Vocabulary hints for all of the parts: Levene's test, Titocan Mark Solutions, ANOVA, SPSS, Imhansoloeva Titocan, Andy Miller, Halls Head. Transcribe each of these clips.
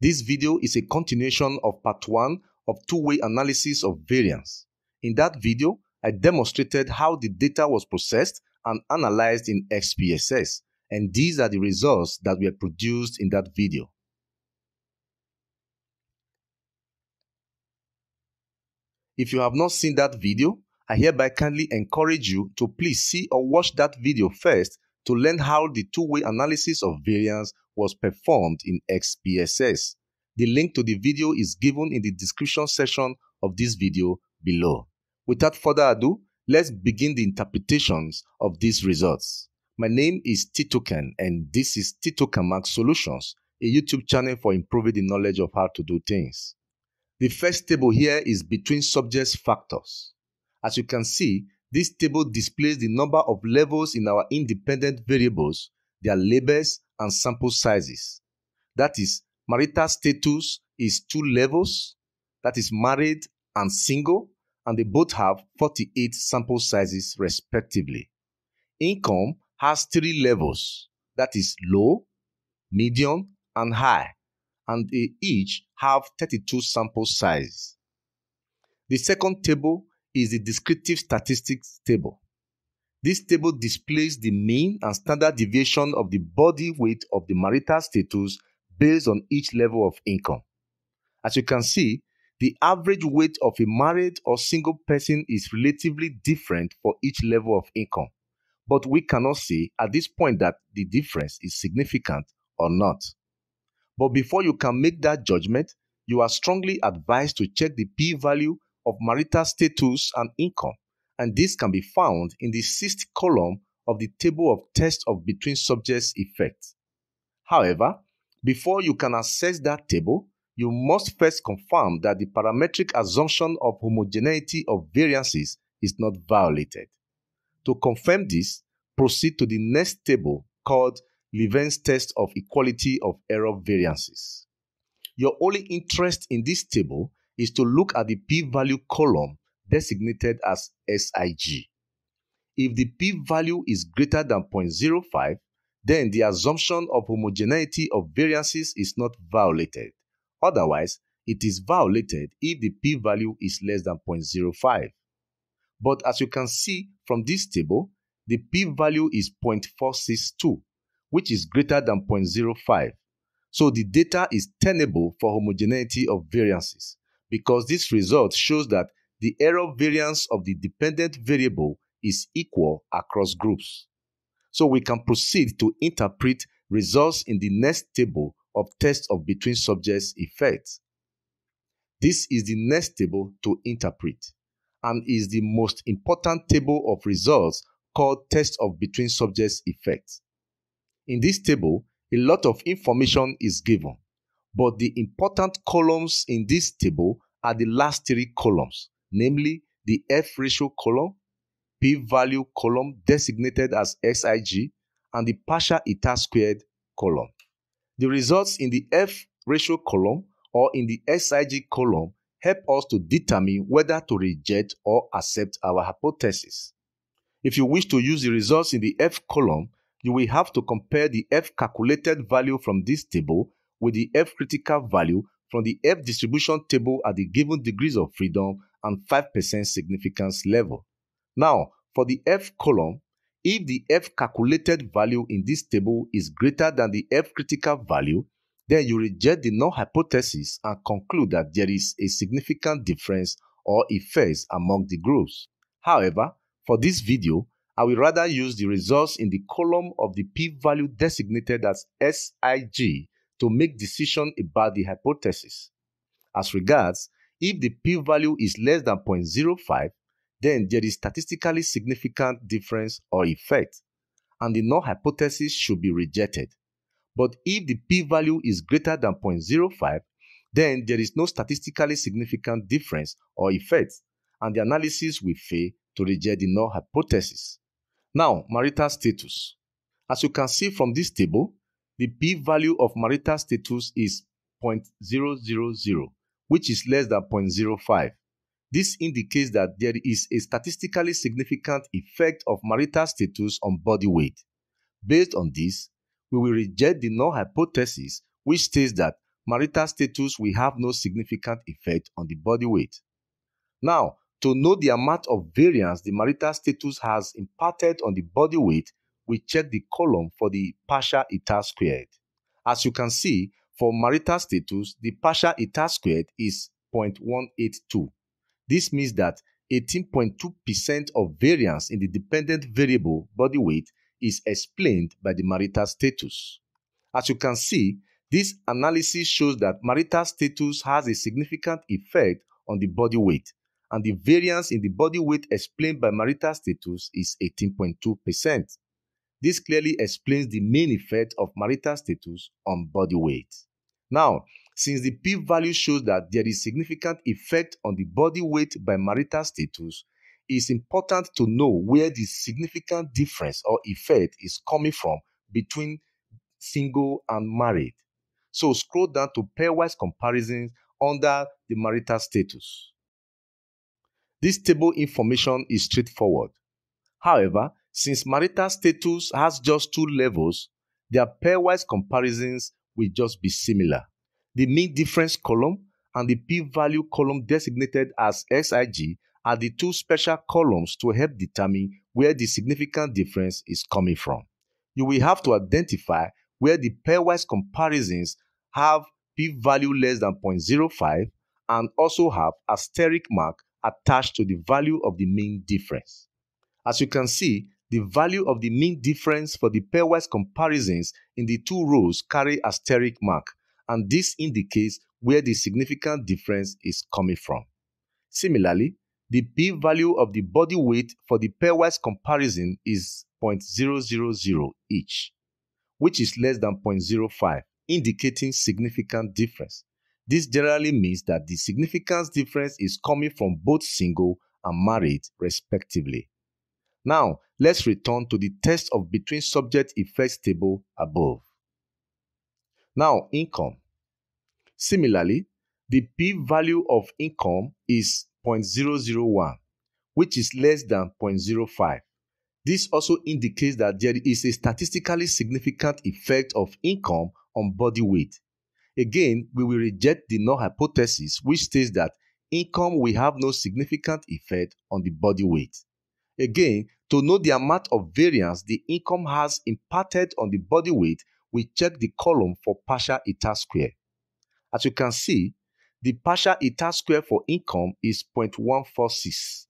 This video is a continuation of part 1 of two-way analysis of variance. In that video, I demonstrated how the data was processed and analyzed in SPSS, and these are the results that were produced in that video. If you have not seen that video, I hereby kindly encourage you to please see or watch that video first to learn how the two-way analysis of variance was performed in SPSS. The link to the video is given in the description section of this video below. Without further ado, let's begin the interpretations of these results. My name is Titocan, and this is Titocan Mark Solutions, a YouTube channel for improving the knowledge of how to do things. The first table here is between subjects factors. As you can see, this table displays the number of levels in our independent variables, their labels, and sample sizes. That is, marital status is 2 levels, that is married and single, and they both have 48 sample sizes respectively. Income has 3 levels, that is low, medium, and high, and they each have 32 sample sizes. The second table is the descriptive statistics table. This table displays the mean and standard deviation of the body weight of the marital status based on each level of income. As you can see, the average weight of a married or single person is relatively different for each level of income, but we cannot say at this point that the difference is significant or not. But before you can make that judgment, you are strongly advised to check the p-value of marital status and income, and this can be found in the 6th column of the table of test of between subjects effect. However, before you can assess that table, you must first confirm that the parametric assumption of homogeneity of variances is not violated. To confirm this, proceed to the next table called Levene's test of equality of error variances. Your only interest in this table is to look at the p-value column designated as SIG. If the p-value is greater than 0.05, then the assumption of homogeneity of variances is not violated. Otherwise, it is violated if the p-value is less than 0.05. But as you can see from this table, the p-value is 0.462, which is greater than 0.05. So the data is tenable for homogeneity of variances, because this result shows that the error variance of the dependent variable is equal across groups. So we can proceed to interpret results in the next table of test of between subjects effect. This is the next table to interpret and is the most important table of results called test of between subjects effect. In this table, a lot of information is given, but the important columns in this table are the last 3 columns, namely the F ratio column, p-value column designated as SIG, and the partial eta squared column. The results in the F ratio column or in the SIG column help us to determine whether to reject or accept our hypothesis. If you wish to use the results in the F column, you will have to compare the F calculated value from this table with the F critical value from the F distribution table at the given degrees of freedom and 5% significance level. Now, for the F column, if the F calculated value in this table is greater than the F critical value, then you reject the null hypothesis and conclude that there is a significant difference or effects among the groups. However, for this video, I will rather use the results in the column of the p-value designated as SIG to make decision about the hypothesis. As regards, if the p-value is less than 0.05, then there is statistically significant difference or effect, and the null hypothesis should be rejected. But if the p-value is greater than 0.05, then there is no statistically significant difference or effect, and the analysis will fail to reject the null hypothesis. Now, marital status. As you can see from this table, the p-value of marital status is 0.000, which is less than 0.05. This indicates that there is a statistically significant effect of marital status on body weight. Based on this, we will reject the null hypothesis, which states that marital status will have no significant effect on the body weight. Now, to know the amount of variance the marital status has imparted on the body weight, we check the column for the partial eta squared. As you can see, for marital status, the partial eta squared is 0.182. This means that 18.2% of variance in the dependent variable body weight is explained by the marital status. As you can see, this analysis shows that marital status has a significant effect on the body weight, and the variance in the body weight explained by marital status is 18.2%. This clearly explains the main effect of marital status on body weight. Now, since the p-value shows that there is significant effect on the body weight by marital status, it's important to know where the significant difference or effect is coming from between single and married. So scroll down to pairwise comparisons under the marital status. This table information is straightforward. However, since marital status has just two levels, their pairwise comparisons will just be similar. The mean difference column and the p-value column designated as SIG are the two special columns to help determine where the significant difference is coming from. You will have to identify where the pairwise comparisons have p-value less than 0.05 and also have asterisk mark attached to the value of the mean difference. As you can see, the value of the mean difference for the pairwise comparisons in the two rows carry asterisk mark, and this indicates where the significant difference is coming from. Similarly, the p-value of the body weight for the pairwise comparison is 0.000 each, which is less than 0.05, indicating significant difference. This generally means that the significance difference is coming from both single and married, respectively. Now, let's return to the test of between subject effects table above. Now, income. Similarly, the p-value of income is 0.001, which is less than 0.05. This also indicates that there is a statistically significant effect of income on body weight. Again, we will reject the null hypothesis, which states that income will have no significant effect on the body weight. Again, to know the amount of variance the income has imparted on the body weight, we check the column for partial eta square. As you can see, the partial eta square for income is 0.146.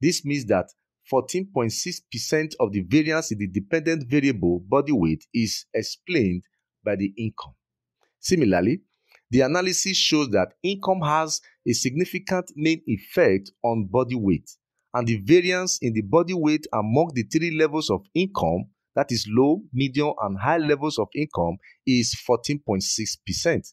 This means that 14.6% of the variance in the dependent variable body weight is explained by the income. Similarly, the analysis shows that income has a significant main effect on body weight, and the variance in the body weight among the three levels of income, that is low, medium, and high levels of income, is 14.6%,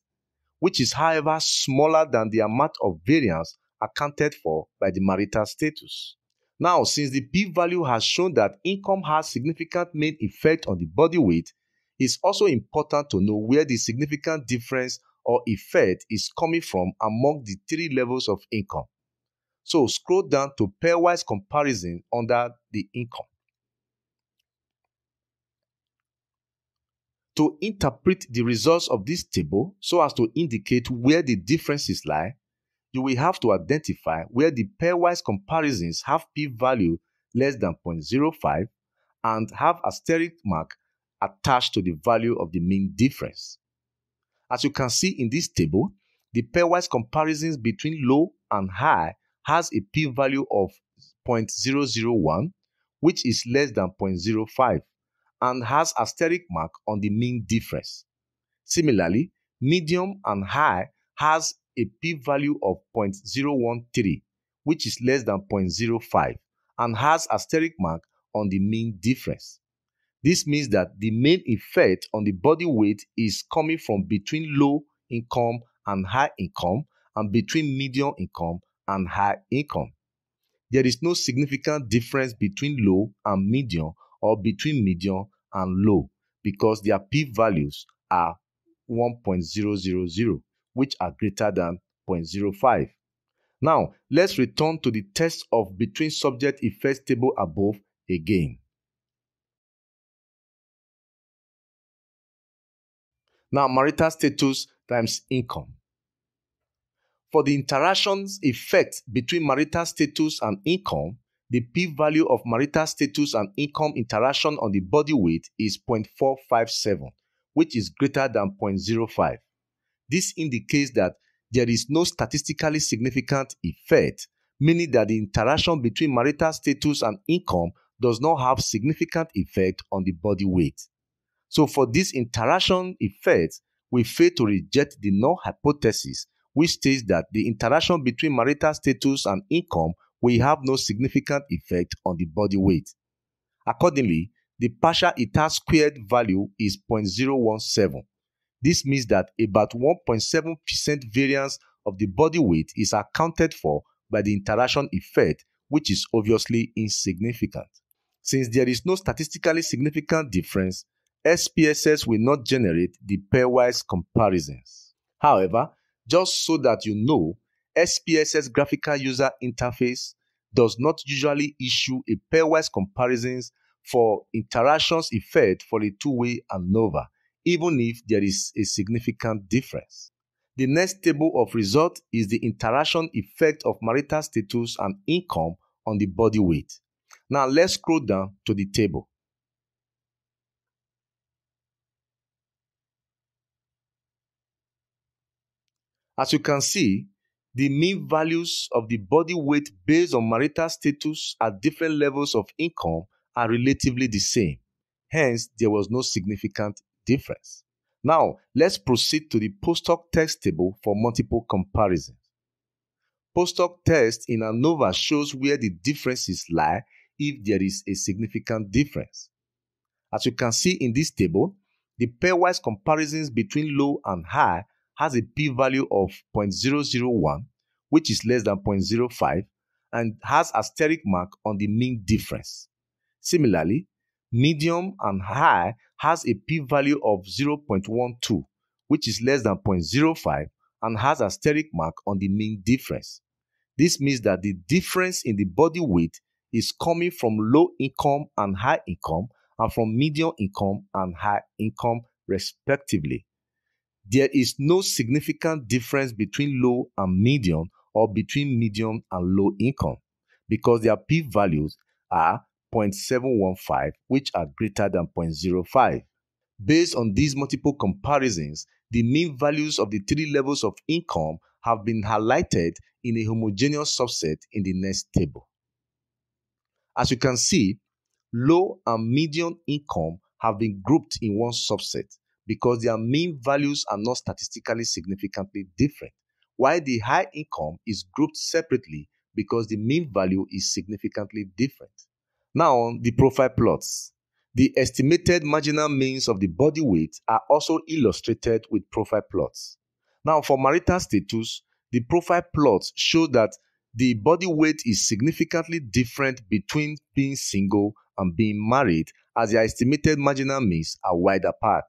which is, however, smaller than the amount of variance accounted for by the marital status. Now, since the p-value has shown that income has significant main effect on the body weight, it's also important to know where the significant difference or effect is coming from among the three levels of income. So scroll down to pairwise comparison under the income. To interpret the results of this table so as to indicate where the differences lie, you will have to identify where the pairwise comparisons have p-value less than 0.05 and have asterisk mark attached to the value of the mean difference. As you can see in this table, the pairwise comparisons between low and high has a p-value of 0.001, which is less than 0.05, and has asterisk mark on the mean difference. Similarly, medium and high has a p-value of 0.013, which is less than 0.05, and has asterisk mark on the mean difference. This means that the main effect on the body weight is coming from between low income and high income, and between medium income and high income. There is no significant difference between low and medium, or between medium and low, because their p-values are 1.000, which are greater than 0.05. Now, let's return to the test of between subject effects table above again. Now, marital status times income. For the interactions effect between marital status and income, the p-value of marital status and income interaction on the body weight is 0.457, which is greater than 0.05. This indicates that there is no statistically significant effect, meaning that the interaction between marital status and income does not have significant effect on the body weight. So for this interaction effect, we fail to reject the null hypothesis, which states that the interaction between marital status and income will have no significant effect on the body weight. Accordingly, the partial eta squared value is 0.017. This means that about 1.7% variance of the body weight is accounted for by the interaction effect, which is obviously insignificant. Since there is no statistically significant difference, SPSS will not generate the pairwise comparisons. However, just so that you know, SPSS graphical user interface does not usually issue a pairwise comparisons for interactions effect for a two-way ANOVA, even if there is a significant difference. The next table of results is the interaction effect of marital status and income on the body weight. Now let's scroll down to the table. As you can see, the mean values of the body weight based on marital status at different levels of income are relatively the same. Hence, there was no significant difference. Now, let's proceed to the post-hoc test table for multiple comparisons. Post-hoc test in ANOVA shows where the differences lie if there is a significant difference. As you can see in this table, the pairwise comparisons between low and high has a p-value of 0.001, which is less than 0.05, and has asterisk mark on the mean difference. Similarly, medium and high has a p-value of 0.12, which is less than 0.05, and has asterisk mark on the mean difference. This means that the difference in the body weight is coming from low income and high income, and from medium income and high income, respectively. There is no significant difference between low and medium or between medium and low income because their p-values are 0.715, which are greater than 0.05. Based on these multiple comparisons, the mean values of the three levels of income have been highlighted in a homogeneous subset in the next table. As you can see, low and medium income have been grouped in one subset because their mean values are not statistically significantly different, while the high income is grouped separately because the mean value is significantly different. Now on the profile plots, the estimated marginal means of the body weight are also illustrated with profile plots. Now for marital status, the profile plots show that the body weight is significantly different between being single and being married, as their estimated marginal means are wide apart.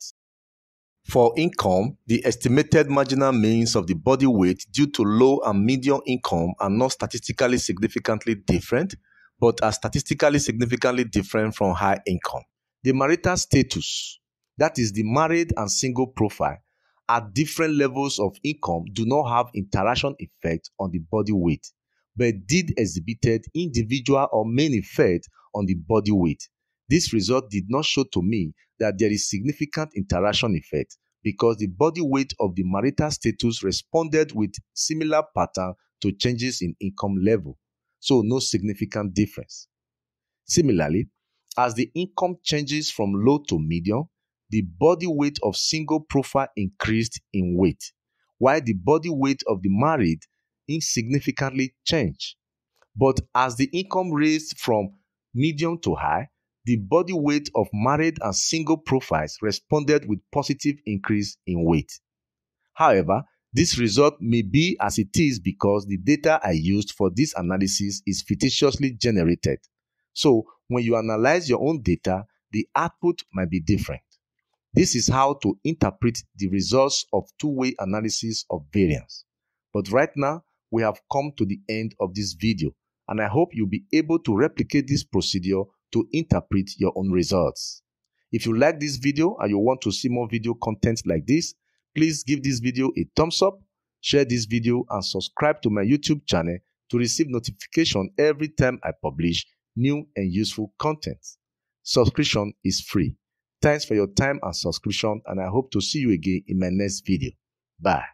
For income, the estimated marginal means of the body weight due to low and medium income are not statistically significantly different, but are statistically significantly different from high income. The marital status, that is the married and single profile, at different levels of income do not have interaction effect on the body weight, but did exhibit individual or main effect on the body weight. This result did not show to me that there is significant interaction effect because the body weight of the marital status responded with similar pattern to changes in income level, so no significant difference. Similarly, as the income changes from low to medium, the body weight of single profile increased in weight, while the body weight of the married insignificantly changed. But as the income raised from medium to high, the body weight of married and single profiles responded with positive increase in weight. However, this result may be as it is because the data I used for this analysis is fictitiously generated. So, when you analyze your own data, the output might be different. This is how to interpret the results of two-way analysis of variance. But right now, we have come to the end of this video, and I hope you'll be able to replicate this procedure to interpret your own results. If you like this video and you want to see more video content like this, Please give this video a thumbs up, share this video, and subscribe to my YouTube channel to receive notification every time I publish new and useful content. Subscription is free. Thanks for your time and subscription, and I hope to see you again in my next video. Bye.